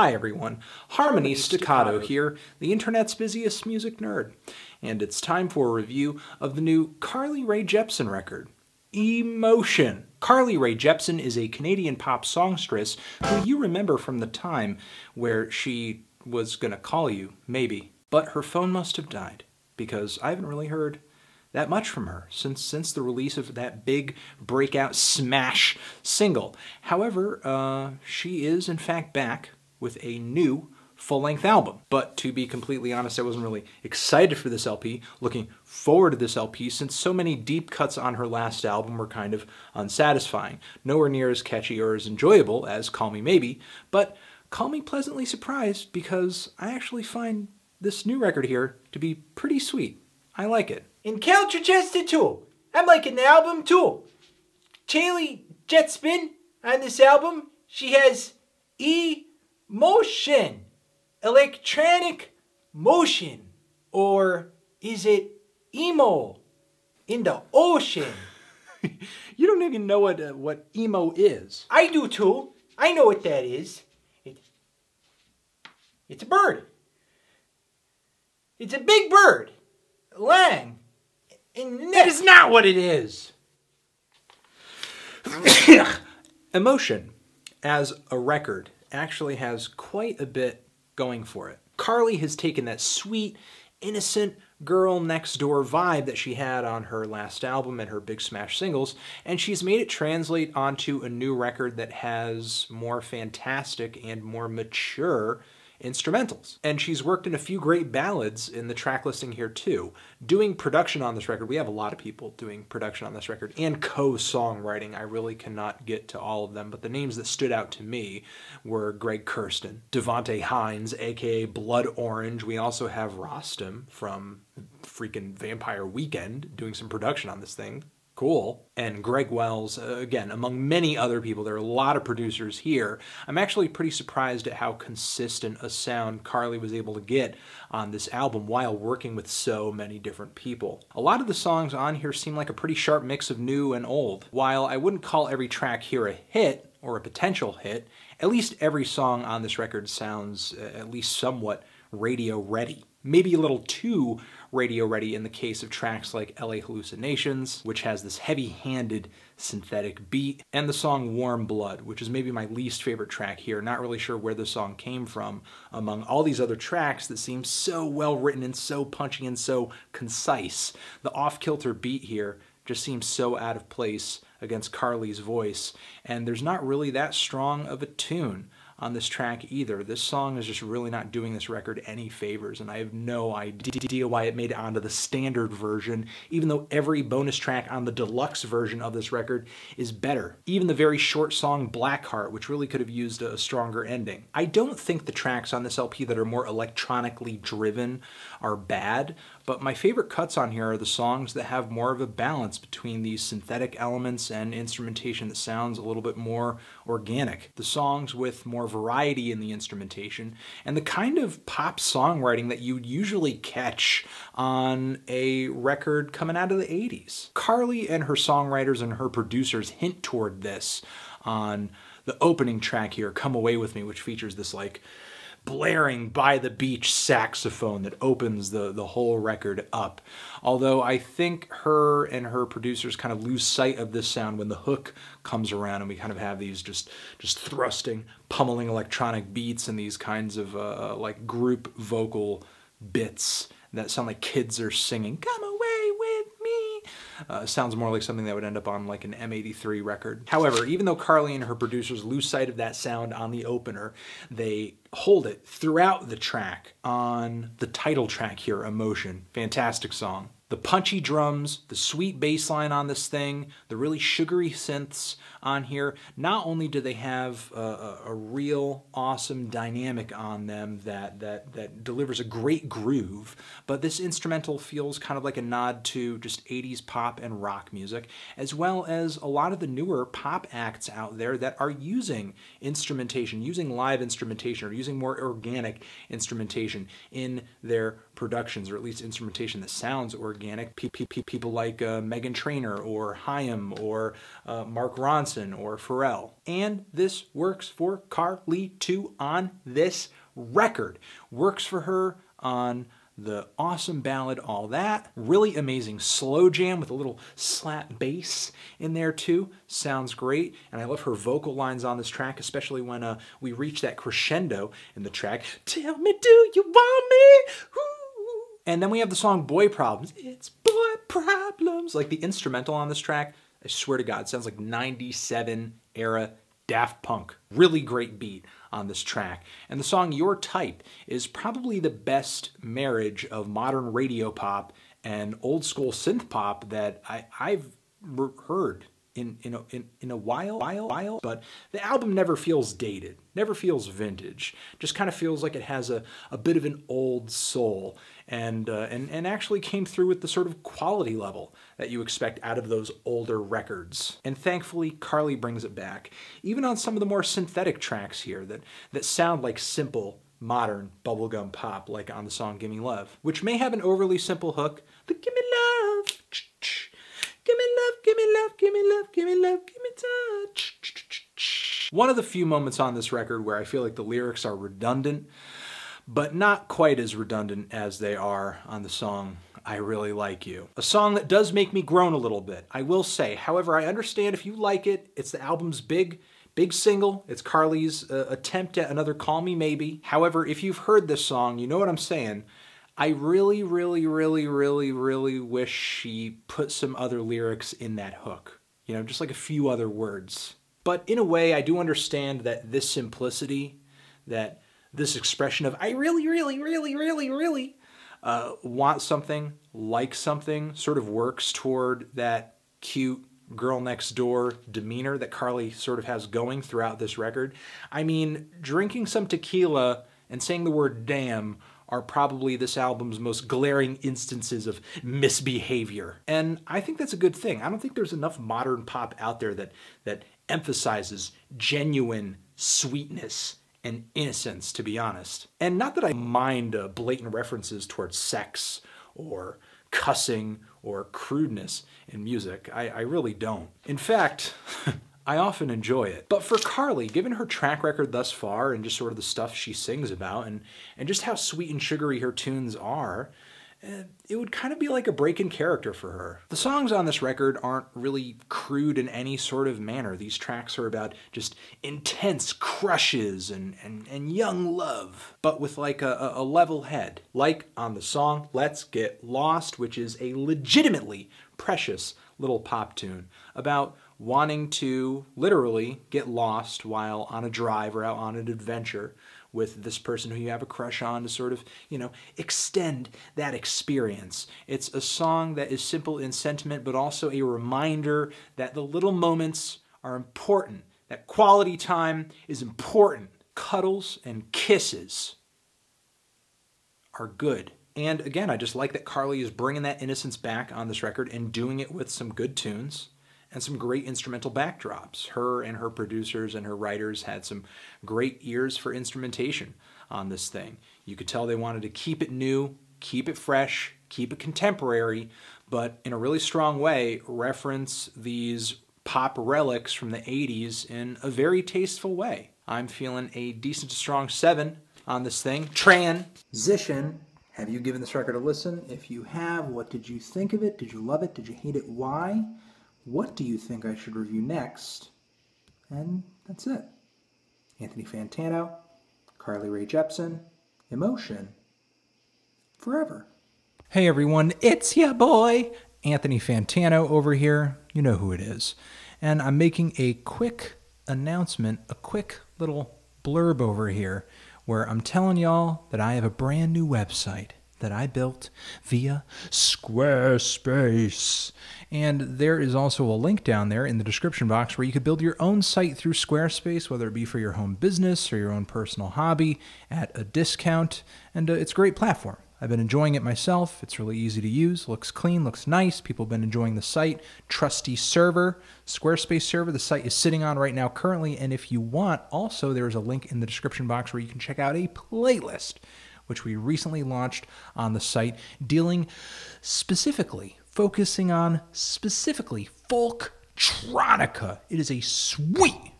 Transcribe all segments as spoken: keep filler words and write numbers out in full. Hi everyone, Harmony Staccato here, the internet's busiest music nerd, and it's time for a review of the new Carly Rae Jepsen record, Emotion. Carly Rae Jepsen is a Canadian pop songstress who you remember from the time where she was gonna call you, maybe, but her phone must have died, because I haven't really heard that much from her since since the release of that big breakout smash single. However, uh, she is in fact back with a new full-length album. But to be completely honest, I wasn't really excited for this L P, looking forward to this L P, since so many deep cuts on her last album were kind of unsatisfying, nowhere near as catchy or as enjoyable as Call Me Maybe, but call me pleasantly surprised because I actually find this new record here to be pretty sweet. I like it. And count your chest to two. I'm liking the album too. Carly Jepsen on this album, she has E Motion, electronic motion, or is it emo in the ocean? You don't even know what uh, what emo is. I do too. I know what that is. It, it's a bird. It's a big bird, lang, and that is not what it is. Emotion, as a record, actually has quite a bit going for it. Carly has taken that sweet, innocent girl next door vibe that she had on her last album and her big smash singles, and she's made it translate onto a new record that has more fantastic and more mature instrumentals. And she's worked in a few great ballads in the track listing here too. Doing production on this record, we have a lot of people doing production on this record, and co-songwriting. I really cannot get to all of them, but the names that stood out to me were Greg Kurstin, Devonte Hines, aka Blood Orange. We also have Rostam from freaking Vampire Weekend doing some production on this thing. Cool. And Greg Wells, uh, again, among many other people. There are a lot of producers here. I'm actually pretty surprised at how consistent a sound Carly was able to get on this album while working with so many different people. A lot of the songs on here seem like a pretty sharp mix of new and old. While I wouldn't call every track here a hit or a potential hit, at least every song on this record sounds uh, at least somewhat radio ready. Maybe a little too radio ready in the case of tracks like L A Hallucinations, which has this heavy-handed synthetic beat, and the song Warm Blood, which is maybe my least favorite track here. Not really sure where the song came from among all these other tracks that seem so well written and so punchy and so concise. The off-kilter beat here just seems so out of place against Carly's voice, and there's not really that strong of a tune on this track either. This song is just really not doing this record any favors, and I have no idea why it made it onto the standard version, even though every bonus track on the deluxe version of this record is better. Even the very short song Blackheart, which really could have used a stronger ending. I don't think the tracks on this L P that are more electronically driven are bad, but my favorite cuts on here are the songs that have more of a balance between these synthetic elements and instrumentation that sounds a little bit more organic. The songs with more variety in the instrumentation, and the kind of pop songwriting that you'd usually catch on a record coming out of the eighties. Carly and her songwriters and her producers hint toward this on the opening track here, Come Away With Me, which features this like blaring by the beach saxophone that opens the, the whole record up. Although I think her and her producers kind of lose sight of this sound when the hook comes around and we kind of have these just, just thrusting, pummeling electronic beats and these kinds of uh, like group vocal bits that sound like kids are singing, come away with me. Uh, sounds more like something that would end up on like an M eighty-three record. However, even though Carly and her producers lose sight of that sound on the opener, they hold it throughout the track on the title track here, Emotion. Fantastic song. The punchy drums, the sweet bass line on this thing, the really sugary synths on here, not only do they have a, a, a real awesome dynamic on them that, that, that delivers a great groove, but this instrumental feels kind of like a nod to just eighties pop and rock music, as well as a lot of the newer pop acts out there that are using instrumentation, using live instrumentation, or using more organic instrumentation in their productions, or at least instrumentation that sounds organic. People like uh, Meghan Trainor or Haim or uh, Mark Ronson Ronson or Pharrell. And this works for Carly too on this record. Works for her on the awesome ballad All That. Really amazing slow jam with a little slap bass in there too. Sounds great. And I love her vocal lines on this track, especially when uh, we reach that crescendo in the track. Tell me, do you want me? Ooh. And then we have the song Boy Problems. It's boy problems. Like the instrumental on this track, I swear to God, it sounds like ninety-seven era Daft Punk. Really great beat on this track. And the song Your Type is probably the best marriage of modern radio pop and old school synth pop that I, I've heard in, in, a, in, in a while, while, while, but the album never feels dated, never feels vintage, just kind of feels like it has a, a bit of an old soul and, uh, and, and actually came through with the sort of quality level that you expect out of those older records. And thankfully, Carly brings it back, even on some of the more synthetic tracks here that, that sound like simple, modern bubblegum pop, like on the song Gimme Love, which may have an overly simple hook, the Gimme Love, Gimme love, gimme love, gimme love, gimme love, gimme touch. One of the few moments on this record where I feel like the lyrics are redundant, but not quite as redundant as they are on the song I Really Like You. A song that does make me groan a little bit, I will say. However, I understand if you like it, it's the album's big, big single. It's Carly's uh, attempt at another Call Me Maybe. However, if you've heard this song, you know what I'm saying. I really, really, really, really, really wish she put some other lyrics in that hook. You know, just like a few other words. But in a way, I do understand that this simplicity, that this expression of, I really, really, really, really, really uh, want something, like something, sort of works toward that cute girl next door demeanor that Carly sort of has going throughout this record. I mean, drinking some tequila and saying the word damn are probably this album's most glaring instances of misbehavior. And I think that's a good thing. I don't think there's enough modern pop out there that, that emphasizes genuine sweetness and innocence, to be honest. And not that I mind uh, blatant references towards sex or cussing or crudeness in music. I, I really don't. In fact, I often enjoy it. But for Carly, given her track record thus far and just sort of the stuff she sings about and, and just how sweet and sugary her tunes are, it would kind of be like a break in character for her. The songs on this record aren't really crude in any sort of manner. These tracks are about just intense crushes and, and, and young love, but with like a, a level head. Like on the song Let's Get Lost, which is a legitimately precious little pop tune about wanting to literally get lost while on a drive or out on an adventure with this person who you have a crush on to sort of, you know, extend that experience. It's a song that is simple in sentiment, but also a reminder that the little moments are important, that quality time is important. Cuddles and kisses are good. And again, I just like that Carly is bringing that innocence back on this record and doing it with some good tunes and some great instrumental backdrops. Her and her producers and her writers had some great ears for instrumentation on this thing. You could tell they wanted to keep it new, keep it fresh, keep it contemporary, but in a really strong way, reference these pop relics from the eighties in a very tasteful way. I'm feeling a decent strong seven on this thing. Transition. Have you given this record a listen? If you have, what did you think of it? Did you love it? Did you hate it? Why? What do you think I should review next? And that's it. Anthony Fantano, Carly Rae Jepsen, Emotion, forever. Hey everyone, it's ya boy, Anthony Fantano over here. You know who it is. And I'm making a quick announcement, a quick little blurb over here where I'm telling y'all that I have a brand new website that I built via Squarespace. And there is also a link down there in the description box where you could build your own site through Squarespace, whether it be for your home business or your own personal hobby, at a discount. And uh, it's a great platform. I've been enjoying it myself. It's really easy to use, looks clean, looks nice. People have been enjoying the site. Trusty server, Squarespace server, the site is sitting on right now currently. And if you want, also there is a link in the description box where you can check out a playlist, which we recently launched on the site, dealing specifically, focusing on specifically folk Folktronica. It is a sweet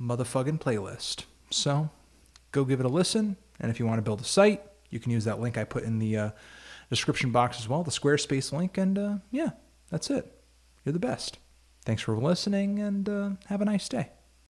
motherfucking playlist. So go give it a listen. And if you want to build a site, you can use that link I put in the uh, description box as well, the Squarespace link. And uh, yeah, that's it. You're the best. Thanks for listening, and uh, have a nice day.